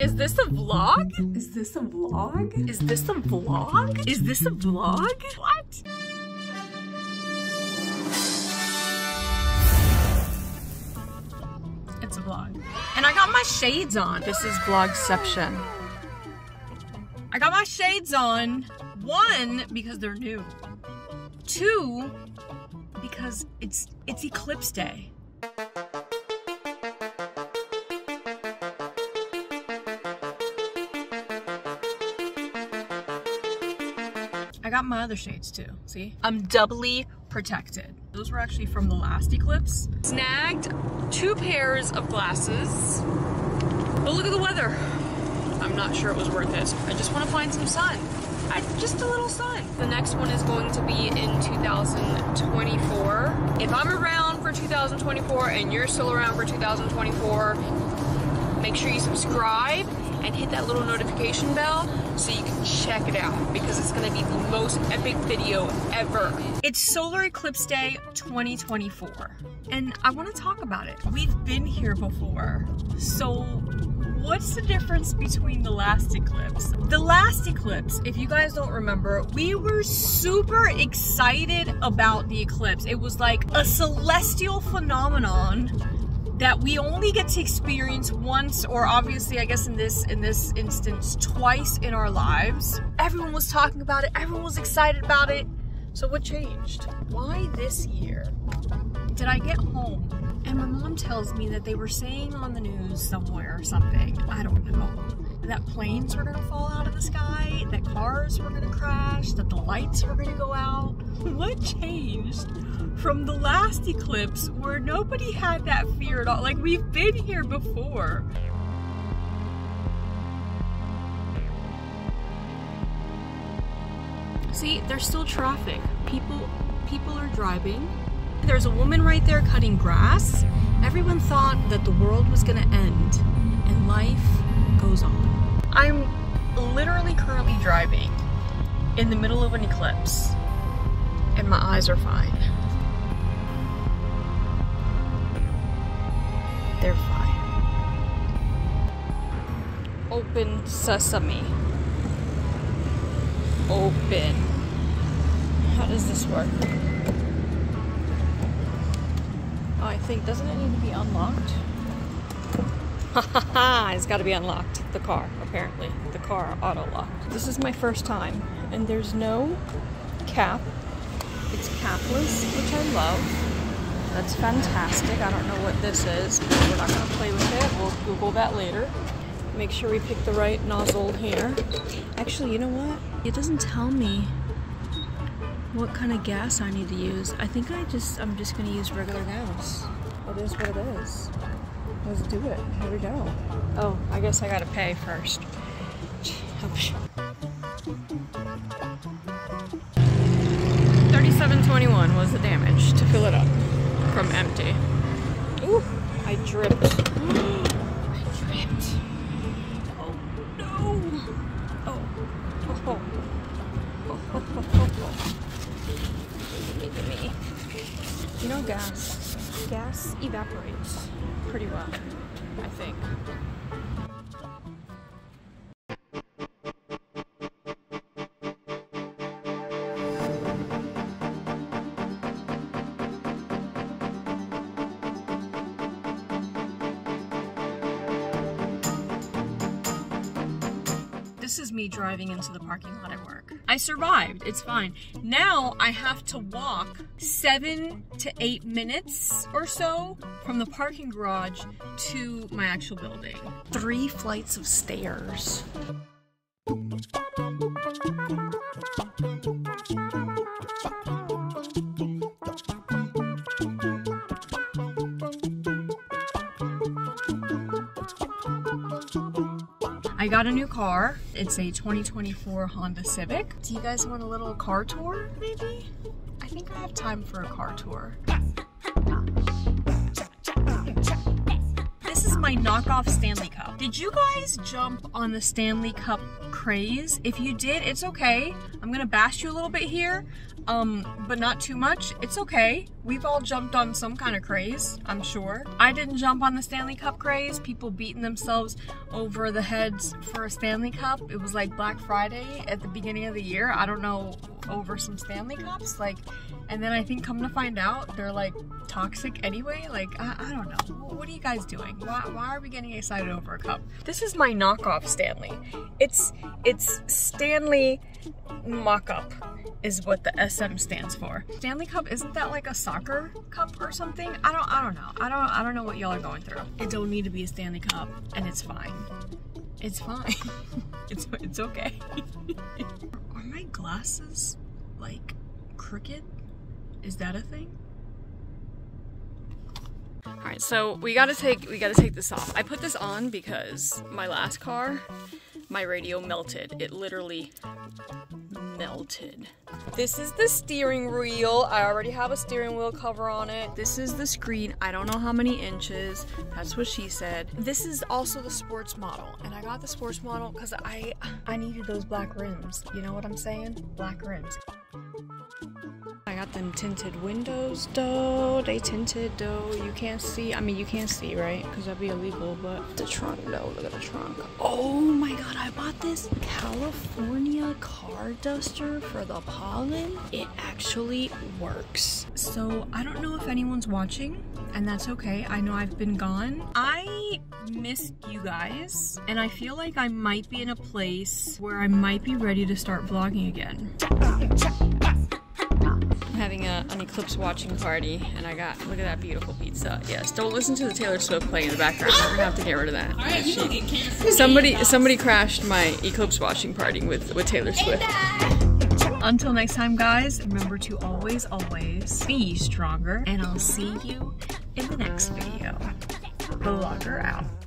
Is this a vlog? Is this a vlog? Is this a vlog? Is this a vlog? What? It's a vlog. And I got my shades on. This is vlogception. I got my shades on. One, because they're new. Two, because it's eclipse day. I got my other shades too, see? I'm doubly protected. Those were actually from the last eclipse. Snagged two pairs of glasses. But look at the weather. I'm not sure it was worth it. I just want to find some sun. Just a little sun. The next one is going to be in 2024. If I'm around for 2024 and you're still around for 2024, make sure you subscribe and hit that little notification bell so you can check it out, because it's gonna be the most epic video ever. It's Solar Eclipse Day 2024, and I wanna talk about it. We've been here before, so what's the difference between the last eclipse? The last eclipse, if you guys don't remember, we were super excited about the eclipse. It was like a celestial phenomenon that we only get to experience once, or obviously I guess in this instance twice in our lives. Everyone was talking about it, everyone was excited about it. So what changed? Why this year did I get home and my mom tells me that they were saying on the news somewhere or something, I don't know, that planes were gonna fall out of the sky, that cars were gonna crash, that the lights were gonna go out? What changed from the last eclipse where nobody had that fear at all? Like, we've been here before. See, there's still traffic. People are driving. There's a woman right there cutting grass. Everyone thought that the world was gonna end, and life goes on. I'm literally currently driving in the middle of an eclipse, and my eyes are fine. They're fine. Open sesame. Open. How does this work? Oh, I think, doesn't it need to be unlocked? It's got to be unlocked. The car, apparently. The car auto-locked. This is my first time, and there's no cap. It's capless, which I love. That's fantastic. I don't know what this is, but we're not gonna play with it. We'll Google that later. Make sure we pick the right nozzle here. Actually, you know what? It doesn't tell me what kind of gas I need to use. I think I'm just gonna use regular gas. It is what it is. Let's do it. Here we go. Oh, I guess I gotta pay first. Gee, 37.21 was the damage to fill it up. From empty. Ooh, I dripped. I dripped. Oh no! Oh. Oh. Oh. Oh. Oh. Oh. Oh. Give me. You know, gas. Gas evaporates pretty well, I think. This is me driving into the parking lot at work. I survived, it's fine. Now I have to walk 7 to 8 minutes or so from the parking garage to my actual building. 3 flights of stairs. I got a new car. It's a 2024 Honda Civic. Do you guys want a little car tour, maybe? I think I have time for a car tour. This is my knockoff Stanley Cup. Did you guys jump on the Stanley Cup craze? If you did, it's okay. I'm gonna bash you a little bit here, but not too much. It's okay. We've all jumped on some kind of craze, I'm sure. I didn't jump on the Stanley Cup craze. People beating themselves over the heads for a Stanley Cup. It was like Black Friday at the beginning of the year. I don't know, over some Stanley Cups, like, and then I think come to find out they're like toxic anyway. Like, I don't know. What are you guys doing? Why are we getting excited over a cup? This is my knockoff Stanley. It's Stanley mock-up is what the SM stands for. Stanley Cup, isn't that like a soccer cup or something? I don't know. I don't know what y'all are going through. It don't need to be a Stanley Cup, and it's fine. It's fine. It's okay. Are my glasses like crooked? Is that a thing? All right, so we gotta take this off. I put this on because my last car, my radio melted. It literally melted. This is the steering wheel. I already have a steering wheel cover on it. This is the screen. I don't know how many inches. That's what she said. This is also the sports model, and I got the sports model because I needed those black rims. You know what I'm saying? Black rims. I got them tinted windows though. They tinted though. You can't see. I mean, you can't see, right? Because that'd be illegal, but the trunk though. Look at the trunk. Oh my god, I bought this California car duster for the pollen. It actually works. So I don't know if anyone's watching, and that's okay. I know I've been gone. I miss you guys, and I feel like I might be in a place where I might be ready to start vlogging again. I'm having an Eclipse watching party, and I got, look at that beautiful pizza. Yes, don't listen to the Taylor Swift playing in the background. We're gonna have to get rid of that. All right, you get canceled. Somebody crashed my Eclipse watching party with Taylor Swift. Until next time, guys, remember to always be stronger, and I'll see you in the next video. Vlogger out.